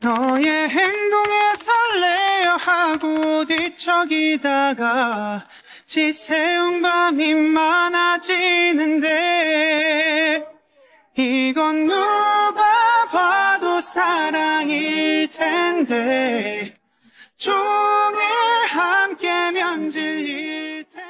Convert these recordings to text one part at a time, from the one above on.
너의 행동에 설레어 하고 뒤척이다가 지새운 밤이 많아지는데 이건 누가 봐도 사랑일 텐데 종일 함께 면질일 텐데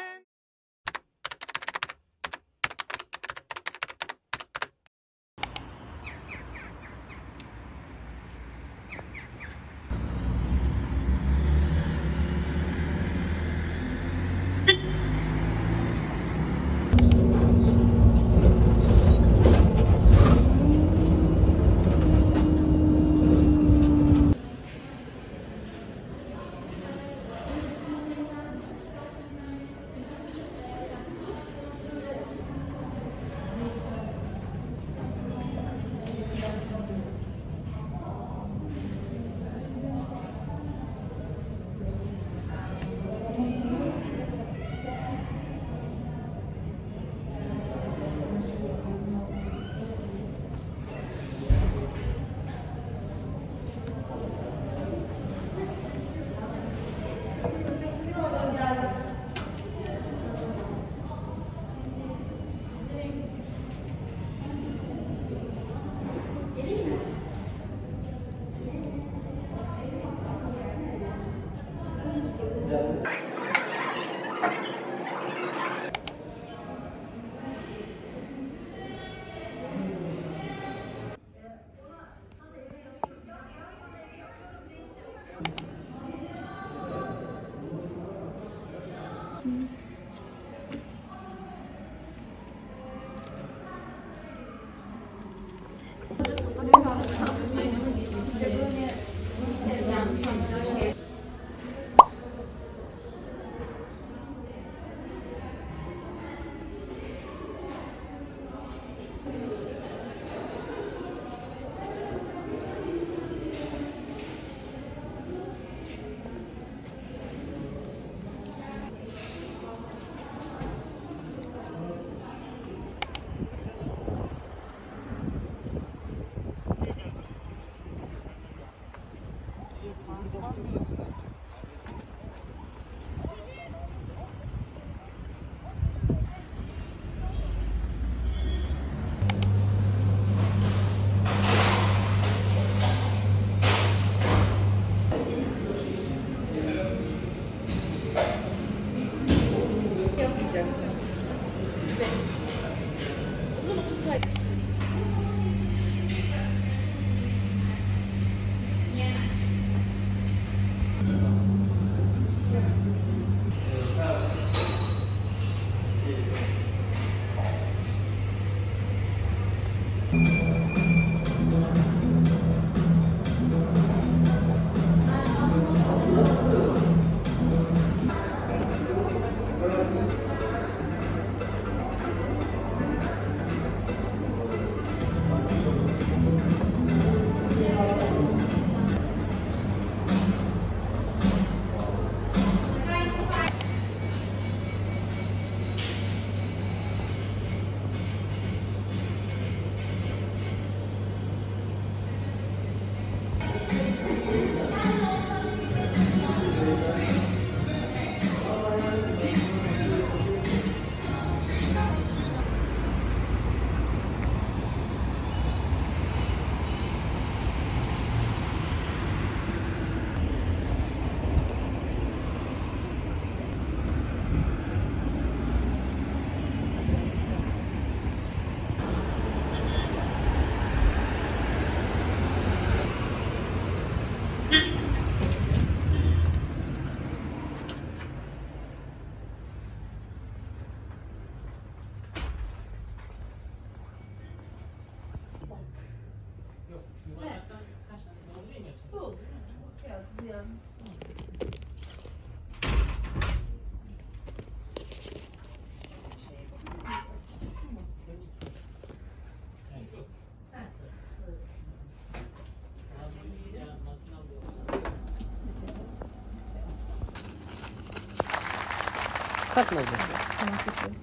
Tamam sesim.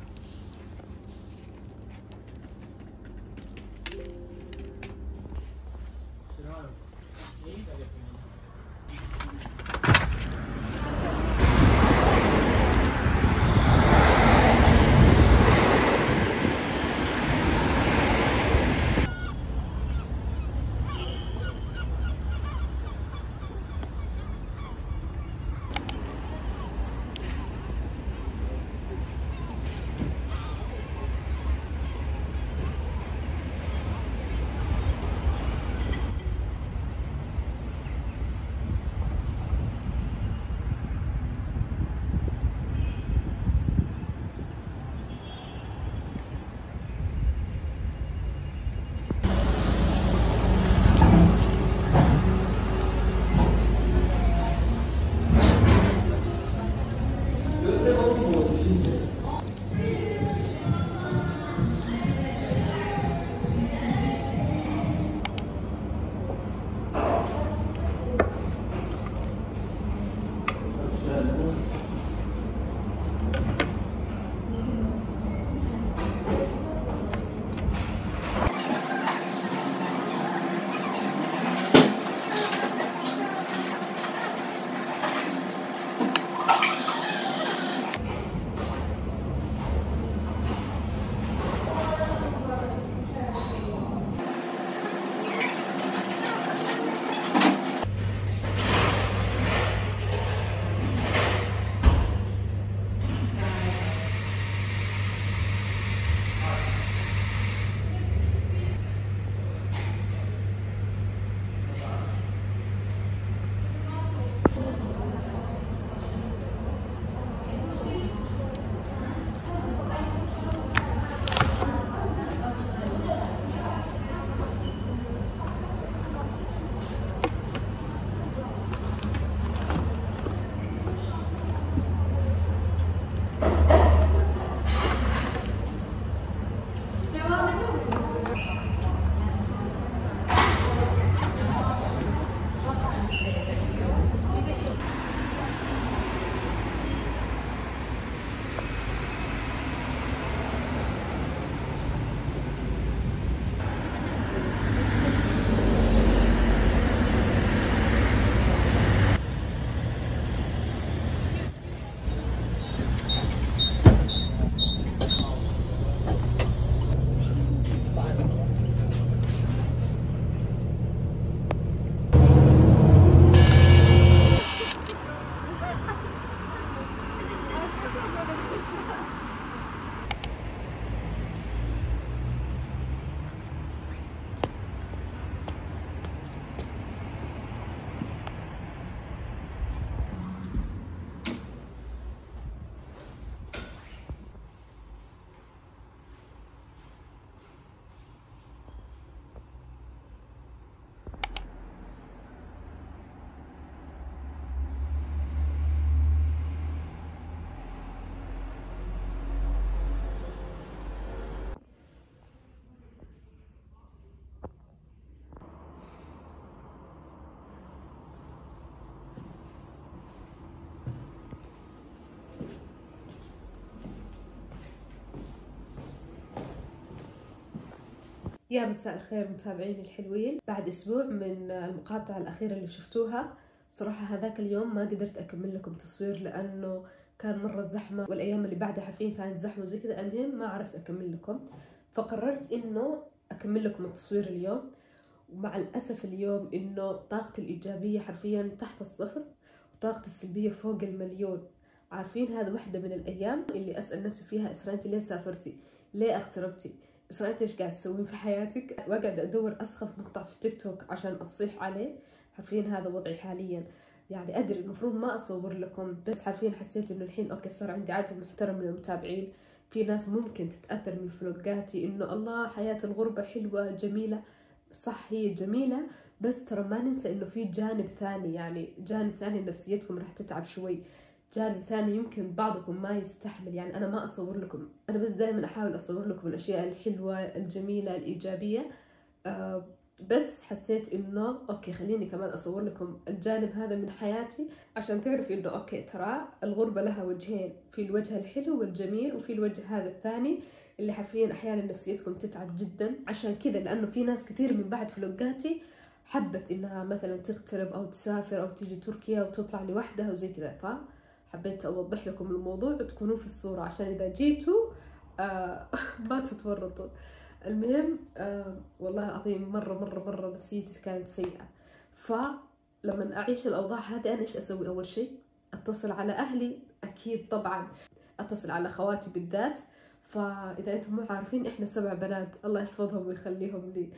يا مساء الخير متابعيني الحلوين. بعد اسبوع من المقاطعة الأخيرة اللي شفتوها، صراحة هذاك اليوم ما قدرت أكمل لكم تصوير لأنه كان مرة زحمة، والأيام اللي بعدها حرفيا كانت زحمة وزي كذا. المهم ما عرفت أكمل لكم، فقررت إنه أكمل لكم التصوير اليوم. ومع الأسف اليوم إنه طاقتي الإيجابية حرفيا تحت الصفر وطاقتي السلبية فوق المليون. عارفين هذا واحدة من الأيام اللي أسأل نفسي فيها إسراء أنت ليه سافرتي؟ ليه اغتربتي؟ إسراء انت ايش قاعد تسوين في حياتك؟ وقاعد ادور اسخف مقطع في تيك توك عشان اصيح عليه. حرفيا هذا وضعي حاليا، يعني ادري المفروض ما اصور لكم، بس حرفيا حسيت انه الحين اوكي صار عندي عدد محترم من المتابعين. في ناس ممكن تتاثر من فلوقاتي انه الله حياة الغربة حلوة جميلة، صح هي جميلة، بس ترى ما ننسى انه في جانب ثاني، يعني جانب ثاني نفسيتكم راح تتعب شوي، جانب ثاني يمكن بعضكم ما يستحمل. يعني أنا ما أصور لكم، أنا بس دائما أحاول أصور لكم الأشياء الحلوة الجميلة الإيجابية، بس حسيت إنه أوكي خليني كمان أصور لكم الجانب هذا من حياتي عشان تعرفوا إنه أوكي ترى الغربة لها وجهين، في الوجه الحلو والجميل وفي الوجه هذا الثاني اللي حرفيا أحيانا نفسيتكم تتعب جدا. عشان كذا لأنه في ناس كثير من بعد فلوقاتي حبت انها مثلا تغترب او تسافر او تيجي تركيا وتطلع لوحدها وزي كذا، فحبيت اوضح لكم الموضوع وتكونوا في الصورة عشان اذا جيتوا ما تتورطوا. المهم والله العظيم مرة مرة مرة نفسيتي كانت سيئة. فلما اعيش الاوضاع هذه انا ايش اسوي؟ اول شيء اتصل على اهلي اكيد طبعا، اتصل على خواتي بالذات. فاذا انتم مو عارفين احنا 7 بنات الله يحفظهم ويخليهم لي،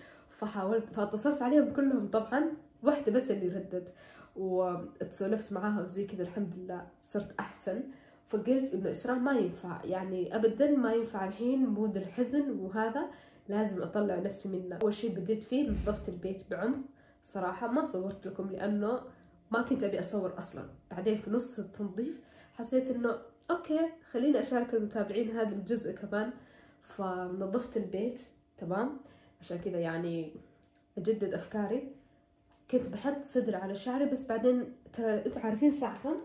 فاتصلت عليهم كلهم طبعا، واحدة بس اللي ردت واتسولفت معاها وزي كذا، الحمد لله صرت احسن. فقلت انه إسراء ما ينفع، يعني ابدا ما ينفع الحين مود الحزن وهذا، لازم اطلع نفسي منه. اول شيء بديت فيه نظفت البيت بعمق، صراحة ما صورت لكم لانه ما كنت ابي اصور اصلا. بعدين في نص التنظيف حسيت انه اوكي خليني اشارك المتابعين هذا الجزء كمان، فنظفت البيت تمام. عشان كذا يعني اجدد افكاري، كنت بحط صدر على شعري بس بعدين ترى انتوا عارفين الساعة كم؟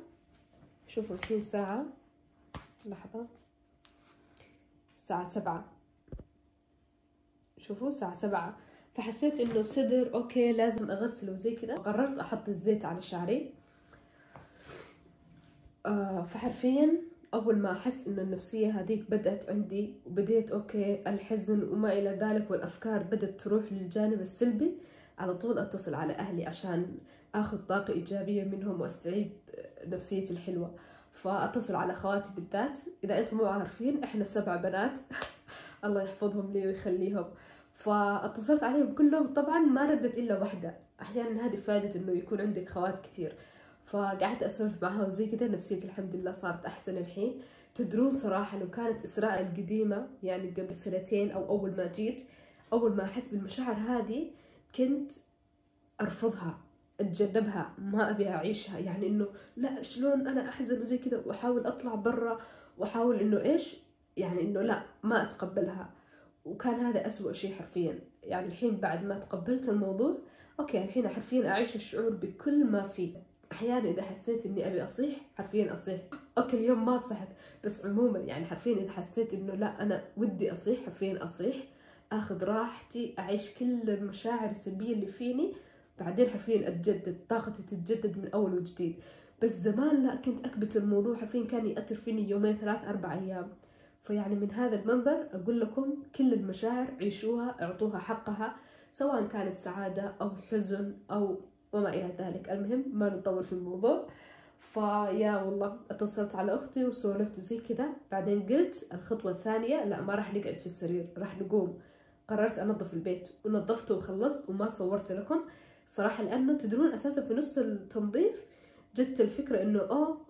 شوفوا الحين ساعة، لحظة، الساعة 7، شوفوا الساعة 7. فحسيت انه صدر اوكي لازم اغسله وزي كذا، قررت احط الزيت على شعري. فحرفيا اول ما احس انه النفسيه هذيك بدات عندي وبديت اوكي الحزن وما الى ذلك والافكار بدات تروح للجانب السلبي، على طول اتصل على اهلي عشان اخذ طاقه ايجابيه منهم واستعيد نفسيتي الحلوه. فاتصل على خواتي بالذات، اذا انتم مو عارفين احنا 7 بنات الله يحفظهم لي ويخليهم. فاتصلت عليهم كلهم طبعا، ما ردت الا واحده. احيانا هذه فائده انه يكون عندك خوات كثير. فقعدت اسولف معها وزي كذا، نفسيتي الحمد لله صارت احسن الحين. تدرون صراحه لو كانت اسراء القديمه يعني قبل 2 سنين او اول ما جيت، اول ما احس بالمشاعر هذه كنت ارفضها اتجنبها ما ابي اعيشها، يعني انه لا شلون انا احزن وزي كذا، واحاول اطلع برا واحاول انه ايش يعني انه لا ما اتقبلها. وكان هذا أسوأ شيء حرفيا. يعني الحين بعد ما تقبلت الموضوع اوكي الحين حرفيا اعيش الشعور بكل ما فيه. احيانا اذا حسيت اني ابي اصيح حرفيا اصيح، اوكي اليوم ما صحت بس عموما يعني حرفيا اذا حسيت انه لا انا ودي اصيح حرفيا اصيح، اخذ راحتي اعيش كل المشاعر السلبيه اللي فيني، بعدين حرفيا اتجدد طاقتي تتجدد من اول وجديد. بس زمان لا، كنت اكبت الموضوع حرفيا كان ياثر فيني 2 3 4 أيام. فيعني من هذا المنبر اقول لكم كل المشاعر عيشوها اعطوها حقها، سواء كانت سعاده او حزن او وما إلى ذلك. المهم ما نطول في الموضوع. فيا والله اتصلت على أختي وسولفت وزي كذا، بعدين قلت الخطوة الثانية لا ما راح نقعد في السرير راح نقوم. قررت أنظف البيت ونظفته وخلصت وما صورت لكم صراحة، لأنه تدرون أساسا في نص التنظيف جت الفكرة إنه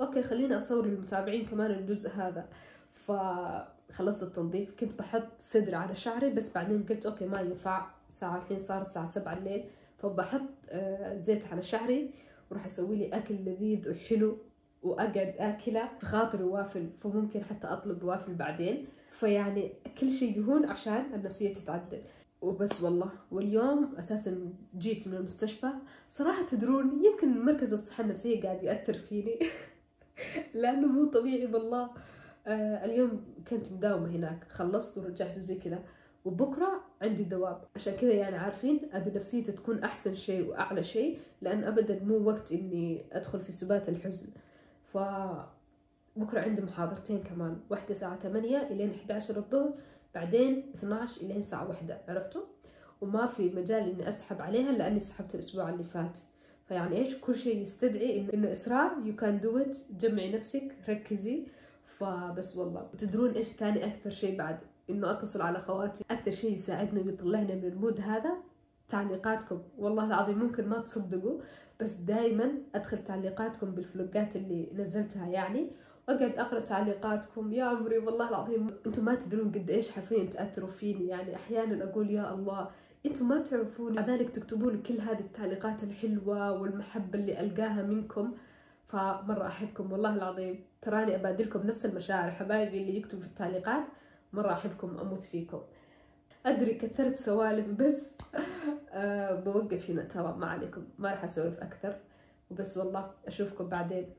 أوكي خلينا أصور للمتابعين كمان الجزء هذا. فخلصت التنظيف، كنت بحط صدر على شعري بس بعدين قلت أوكي ما ينفع، الساعة الحين صارت الساعة 7 الليل، فبحط زيت على شعري وراح اسوي لي اكل لذيذ وحلو واقعد اكله في خاطري وافل، فممكن حتى اطلب وافل بعدين. فيعني كل شيء يهون عشان النفسيه تتعدل وبس والله. واليوم اساسا جيت من المستشفى صراحه تدرون يمكن مركز الصحه النفسيه قاعد ياثر فيني لانه مو طبيعي والله. اليوم كنت مداومه هناك، خلصت ورجعت وزي كذا، وبكره عندي دوام. عشان كذا يعني عارفين ابي نفسيتي تكون احسن شيء واعلى شيء، لان ابدا مو وقت اني ادخل في سبات الحزن. ف بكره عندي محاضرتين كمان، واحده الساعة 8 إلى 11 الظهر، بعدين 12 إلى الساعة 1، عرفتوا؟ وما في مجال اني اسحب عليها لاني سحبت الاسبوع اللي فات. فيعني ايش كل شيء يستدعي انه اسراء يو كان دو ات، جمعي نفسك ركزي. فبس والله. وتدرون ايش ثاني اكثر شيء بعد؟ انه اتصل على خواتي. اكثر شيء يساعدنا ويطلعنا من المود هذا تعليقاتكم، والله العظيم ممكن ما تصدقوا بس دائما ادخل تعليقاتكم بالفلوقات اللي نزلتها يعني، واقعد اقرا تعليقاتكم. يا عمري والله العظيم انتم ما تدرون قد ايش حرفيا تاثروا فيني. يعني احيانا اقول يا الله انتم ما تعرفوني، مع ذلك تكتبون كل هذه التعليقات الحلوه والمحبه اللي القاها منكم. فمره احبكم والله العظيم، تراني ابادلكم نفس المشاعر. حبايبي اللي يكتبوا في التعليقات مرة أحبكم أموت فيكم. أدري كثرت سوالف بس بوقف هنا تمام، ما عليكم ما راح أسولف أكثر. وبس والله أشوفكم بعدين.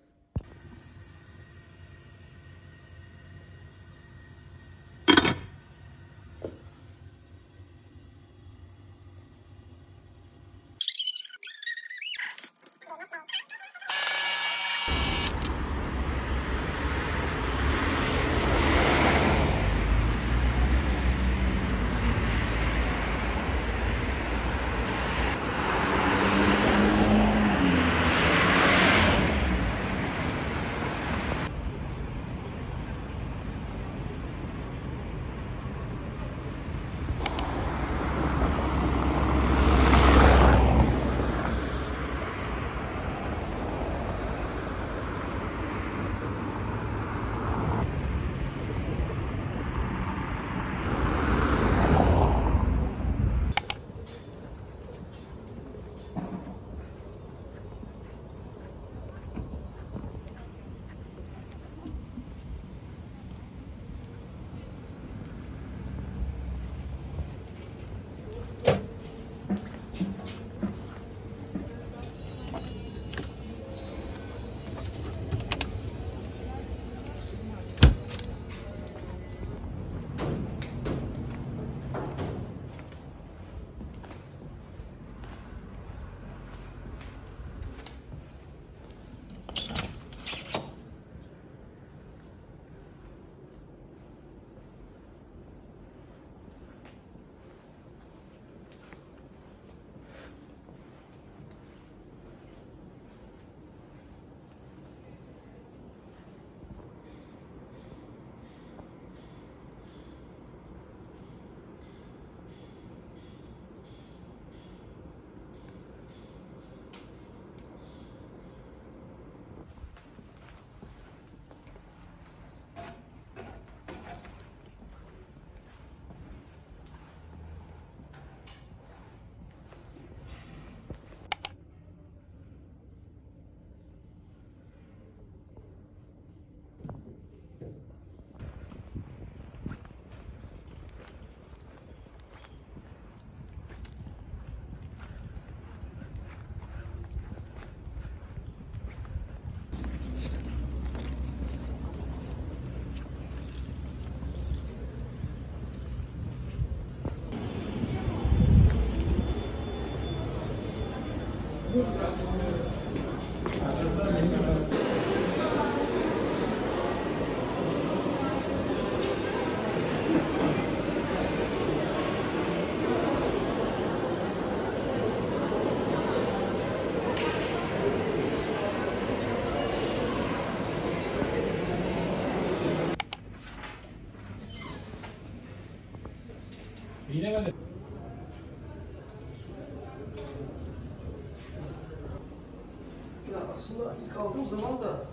Ya aslında kaldığım zaman da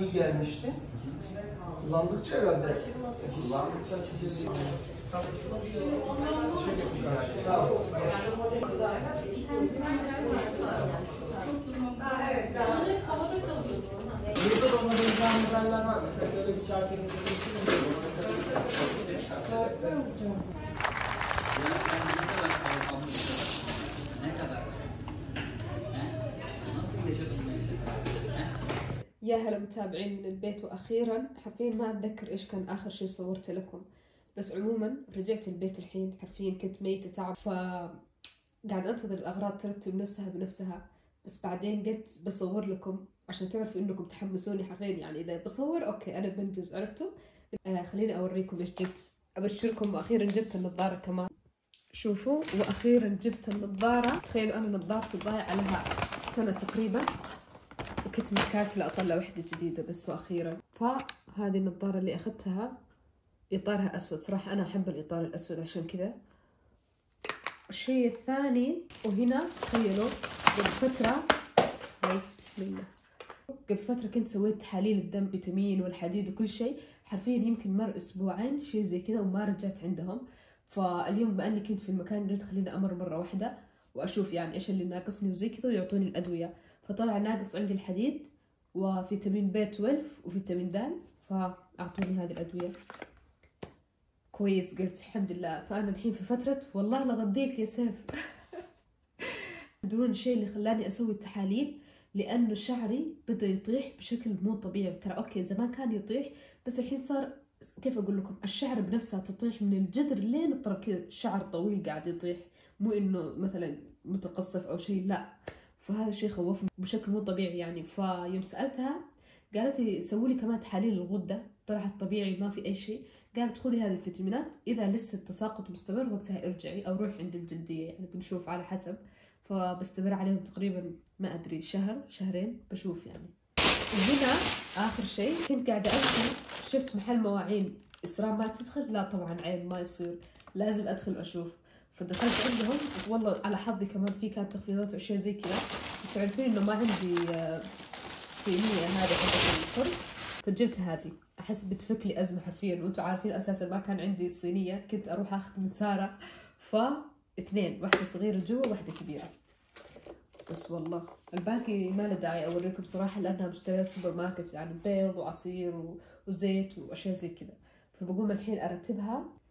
iyi gelmişti. Kullandıkça evvelde. Kullandıkça çünkü... Sağ ol. Evet. Burada da onların imkanlarlar var. Mesela şöyle bir çarkenizi tutun. يا هلا متابعين من البيت. واخيرا حرفيا ما اتذكر ايش كان اخر شيء صورت لكم، بس عموما رجعت البيت الحين. حرفيا كنت ميتة تعب، فقاعد انتظر الاغراض ترتب نفسها بنفسها، بس بعدين قلت بصور لكم عشان تعرفوا انكم تحمسوني حرفيا. يعني اذا بصور اوكي انا بنجز، عرفتوا؟ خليني اوريكم ايش جبت. ابشركم واخيرا جبت النظارة كمان. شوفوا، واخيرا جبت النظارة. تخيلوا انا نظارتي ضايعة لها سنة تقريبا، وكنت مكاسلة اطلع وحدة جديدة بس واخيرا. فهذه النظارة اللي اخذتها اطارها اسود، صراحة انا احب الاطار الاسود عشان كذا. الشيء الثاني، وهنا تخيلوا قبل فترة، بسم الله، قبل فترة كنت سويت تحاليل الدم، فيتامين والحديد وكل شيء. حرفيا يمكن مر اسبوعين شيء زي كذا وما رجعت عندهم. فاليوم باني كنت في المكان قلت خليني امر مره واحده واشوف يعني ايش اللي ناقصني وزي كذا ويعطوني الادويه. فطلع ناقص عندي الحديد وفيتامين بي 12 وفيتامين د، فاعطوني هذه الادويه. كويس، قلت الحمد لله. فانا الحين في فتره والله لا غضيك يا سيف. تدرون الشيء اللي خلاني اسوي التحاليل؟ لانه شعري بدا يطيح بشكل مو طبيعي. ترى اوكي زمان كان يطيح، بس الحين صار كيف اقول لكم، الشعر بنفسها تطيح من الجذر لين الطرف كذا، شعر طويل قاعد يطيح، مو انه مثلا متقصف او شيء، لا. فهذا الشيء خوفني بشكل مو طبيعي يعني. فيوم سألتها قالت لي سوي لي كمان تحاليل الغدة، طلعت طبيعي ما في أي شيء. قالت خذي هذه الفيتامينات، إذا لسه التساقط مستمر وقتها ارجعي أو روحي عند الجلدية يعني، بنشوف على حسب. فبستمر عليهم تقريبا ما أدري شهر شهرين بشوف يعني. وهنا آخر شيء كنت قاعدة أمشي شفت محل مواعين، إسراء ما تدخل؟ لا طبعا عيب ما يصير، لازم أدخل وأشوف. فدخلت عندهم والله على حظي كمان في كانت تخفيضات وأشياء زي كذا. تعرفين إنه ما عندي الصينية هذه حقت الفرن، فجبت هذه أحس بتفك لي أزمة حرفيا. وأنتم عارفين أساسا ما كان عندي الصينية، كنت أروح أخذ من سارة، فاثنين واحدة صغيرة جوا واحدة كبيرة. بس والله الباقي ما له داعي أوريكم صراحة لأنها مشتريات سوبر ماركت يعني، بيض وعصير وزيت وأشياء زي كذا. فبقوم الحين أرتبها